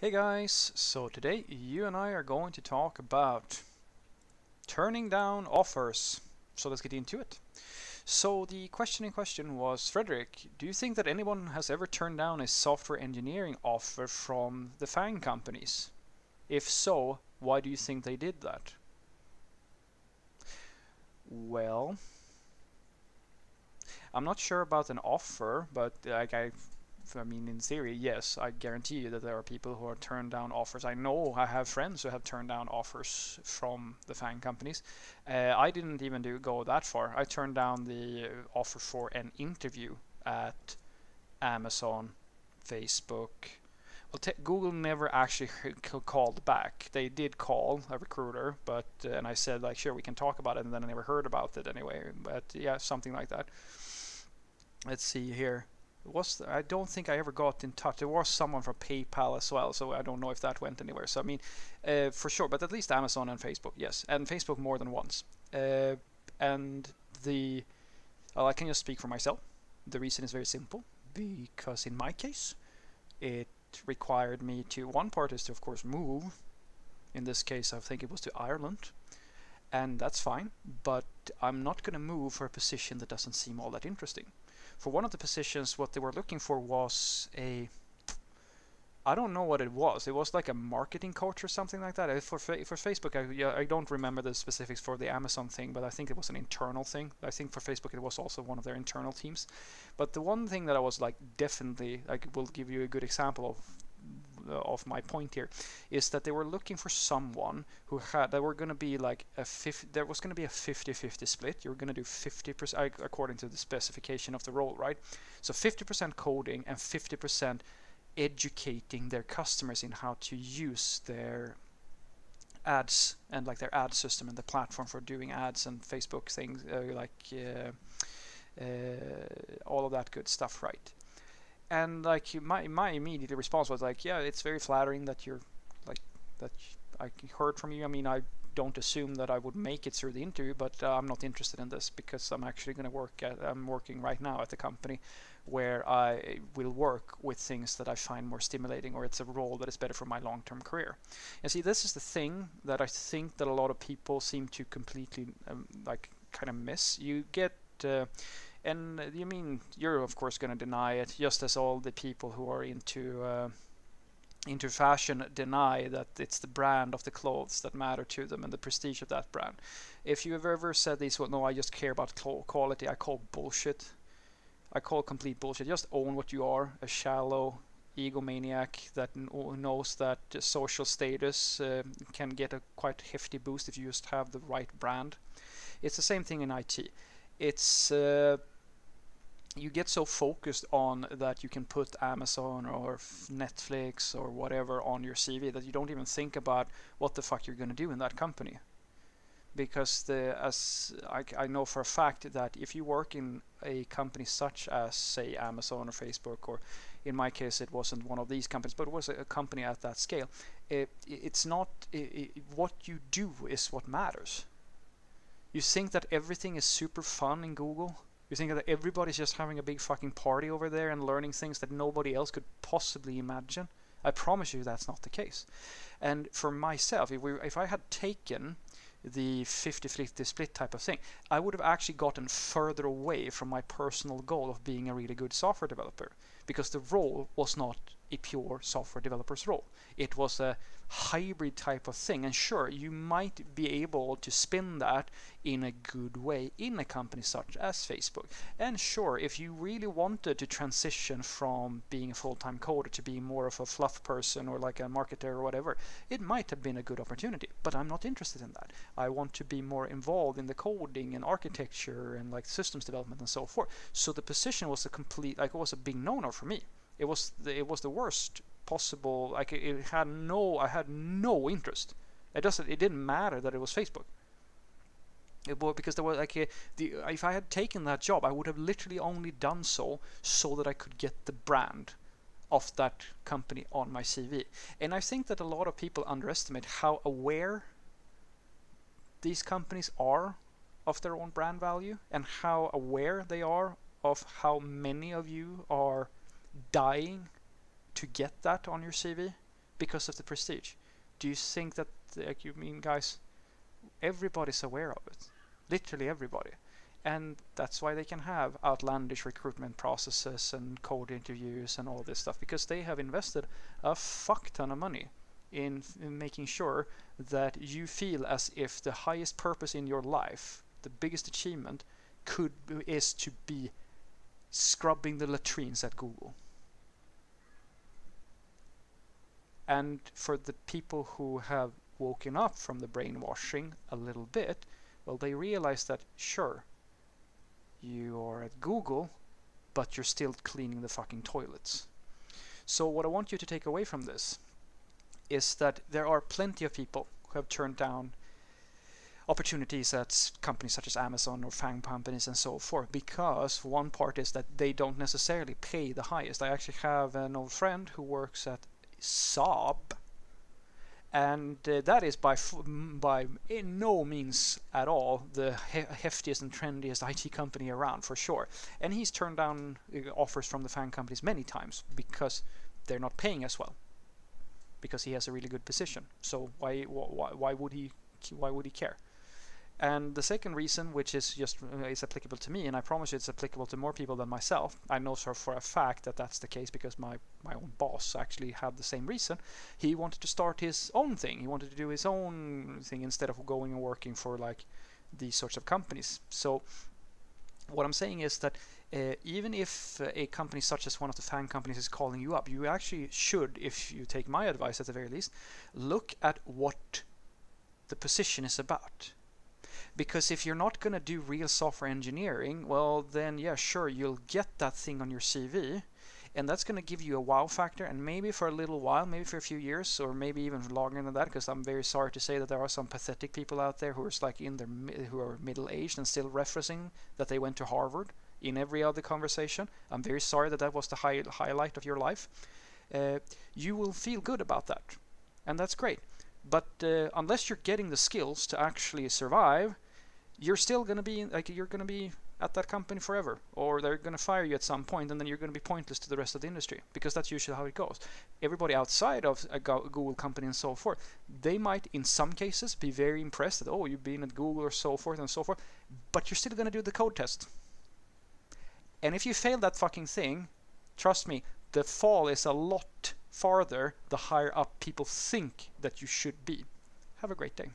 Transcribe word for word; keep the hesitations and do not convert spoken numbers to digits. Hey guys, so today you and I are going to talk about turning down offers. So let's get into it. So the question in question was, Frederick, do you think that anyone has ever turned down a software engineering offer from the FANG companies? If so, why do you think they did that? Well, I'm not sure about an offer, but like I I mean, in theory, yes, I guarantee you that there are people who are turned down offers. I know I have friends who have turned down offers from the FANG companies. Uh, I didn't even do go that far. I turned down the offer for an interview at Amazon, Facebook. Well, te Google never actually called back. They did call a recruiter, but uh, and I said, like, sure, we can talk about it, and then I never heard about it anyway. But yeah, something like that. Let's see here. Was I don't think I ever got in touch. There was someone from PayPal as well, so I don't know if that went anywhere. So I mean, uh, for sure, but at least Amazon and Facebook, yes, and Facebook more than once. Uh, and the, well, I can just speak for myself. The reason is very simple, because in my case, it required me to. One part is to, of course, move. In this case, I think it was to Ireland, and that's fine. But I'm not going to move for a position that doesn't seem all that interesting. For one of the positions, what they were looking for was a, I don't know what it was. It was like a marketing coach or something like that. For fa for Facebook, I, yeah, I don't remember the specifics for the Amazon thing, but I think it was an internal thing. I think for Facebook, it was also one of their internal teams. But the one thing that I was like, definitely, I will give you a good example of, uh, of my point here, is that they were looking for someone who had, that were going to be like a fifty, there was going to be a fifty fifty split. You were going to do fifty percent, according to the specification of the role, right? So fifty percent coding and fifty percent educating their customers in how to use their ads and like their ad system and the platform for doing ads and Facebook things, uh, like uh, uh, all of that good stuff, right? And like my my immediate response was like, yeah, it's very flattering that you're like that I heard from you. I mean, I don't assume that I would make it through the interview, but uh, I'm not interested in this because I'm actually going to work at, I'm working right now at the company where I will work with things that I find more stimulating, or it's a role that is better for my long-term career. And see, this is the thing that I think that a lot of people seem to completely um, like kind of miss. You get uh, And you mean you're of course going to deny it, just as all the people who are into uh, into fashion deny that it's the brand of the clothes that matter to them and the prestige of that brand. If you've ever said these, well, no, I just care about quality, I call bullshit. I call complete bullshit. Just own what you are, a shallow egomaniac that knows that social status uh, can get a quite hefty boost if you just have the right brand. It's the same thing in I T. It's uh, you get so focused on that you can put Amazon or Netflix or whatever on your C V that you don't even think about what the fuck you're going to do in that company. Because the, as I, I know for a fact that if you work in a company such as, say, Amazon or Facebook, or in my case it wasn't one of these companies, but it was a, a company at that scale, it, it's not it, it, what you do is what matters. You think that everything is super fun in Google? You think that everybody's just having a big fucking party over there and learning things that nobody else could possibly imagine? I promise you that's not the case. And for myself, if, we, if I had taken the fifty fifty split type of thing, I would have actually gotten further away from my personal goal of being a really good software developer, because the role was not a pure software developer's role. It was a hybrid type of thing, and sure, you might be able to spin that in a good way in a company such as Facebook. And sure, if you really wanted to transition from being a full-time coder to being more of a fluff person or like a marketer or whatever, it might have been a good opportunity, but I'm not interested in that. I want to be more involved in the coding and architecture and like systems development and so forth. So the position was a complete, like, it was a big no-no for me. It was the, it was the worst possible. Like it, it had no, I had no interest. It doesn't. It didn't matter that it was Facebook. It was because there was like a, the. If I had taken that job, I would have literally only done so so that I could get the brand of that company on my C V. And I think that a lot of people underestimate how aware these companies are of their own brand value and how aware they are of how many of you are dying to get that on your C V because of the prestige. Do you think that, like, you mean, guys, everybody's aware of it, literally everybody. And that's why they can have outlandish recruitment processes and code interviews and all this stuff, because they have invested a fuck ton of money in, in making sure that you feel as if the highest purpose in your life, the biggest achievement, could is to be scrubbing the latrines at Google. And for the people who have woken up from the brainwashing a little bit, well, they realize that, sure, you are at Google, but you're still cleaning the fucking toilets. So what I want you to take away from this is that there are plenty of people who have turned down opportunities at companies such as Amazon or FANG companies and so forth, because one part is that they don't necessarily pay the highest. I actually have an old friend who works at Saab, and uh, that is by f by in no means at all the he heftiest and trendiest I T company around, for sure. And he's turned down offers from the FANG companies many times because they're not paying as well, because he has a really good position. So why why why would he why would he care? And the second reason, which is just uh, is applicable to me, and I promise you it's applicable to more people than myself. I know for, for a fact that that's the case, because my, my own boss actually had the same reason. He wanted to start his own thing. He wanted to do his own thing instead of going and working for, like, these sorts of companies. So what I'm saying is that uh, even if a company such as one of the FANG companies is calling you up, you actually should, if you take my advice at the very least, look at what the position is about. Because if you're not going to do real software engineering, well, then, yeah, sure, you'll get that thing on your C V, and that's going to give you a wow factor, and maybe for a little while, maybe for a few years, or maybe even longer than that, because I'm very sorry to say that there are some pathetic people out there who are, like, in their, who are middle-aged and still referencing that they went to Harvard in every other conversation. I'm very sorry that that was the high, highlight of your life. Uh, you will feel good about that, and that's great. But uh, unless you're getting the skills to actually survive, you're still going to be like you're going to be at that company forever, or they're going to fire you at some point, and then you're going to be pointless to the rest of the industry, because that's usually how it goes. Everybody outside of a Google company and so forth, they might in some cases be very impressed that, oh, you've been at Google or so forth and so forth, but you're still going to do the code test. And if you fail that fucking thing, trust me, the fall is a lot farther the higher up people think that you should be. Have a great day.